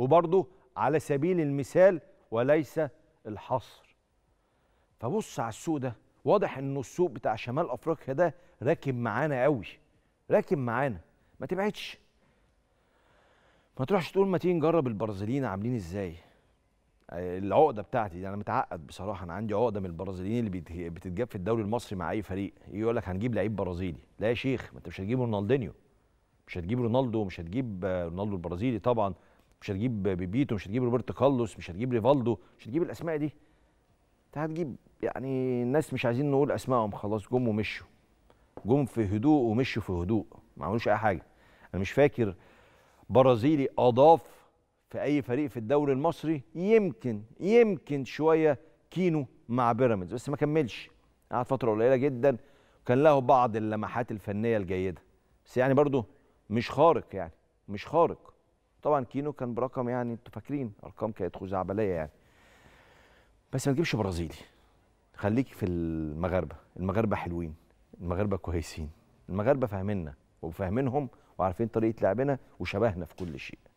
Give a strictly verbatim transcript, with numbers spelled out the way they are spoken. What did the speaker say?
وبرضه على سبيل المثال وليس الحصر. فبص على السوق ده، واضح انه السوق بتاع شمال افريقيا ده راكب معانا قوي، راكب معانا. ما تبعدش، ما تروحش تقول ما تيجي نجرب البرازيليين عاملين ازاي. العقده بتاعتي دي انا متعقد بصراحه، انا عندي عقده من البرازيليين اللي بتتجاب في الدوري المصري مع اي فريق، يجي يقول لك هنجيب لعيب برازيلي. لا يا شيخ، ما انت مش هتجيب رونالدينيو، مش هتجيب رونالدو، مش هتجيب رونالدو البرازيلي طبعا، مش هتجيب بيبيتو، مش هتجيب روبرت كارلوس، مش هتجيب ريفالدو، مش هتجيب الاسماء دي. انت هتجيب يعني الناس مش عايزين نقول اسمائهم، خلاص جم ومشوا، جم في هدوء ومشوا في هدوء، ما عملوش اي حاجه. انا مش فاكر برازيلي اضاف في اي فريق في الدوري المصري، يمكن يمكن شويه كينو مع بيراميدز بس ما كملش، قعد فتره قليله جدا وكان له بعض اللمحات الفنيه الجيده بس يعني برضه مش خارق، يعني مش خارق. طبعا كينو كان برقم، يعني انتوا فاكرين ارقام كانت خزعبليه يعني، بس ما تجيبش برازيلي، خليك في المغاربه. المغاربه حلوين، المغاربه كويسين، المغاربه فاهميننا وفاهمينهم وعارفين طريقه لعبنا وشبهنا في كل شيء.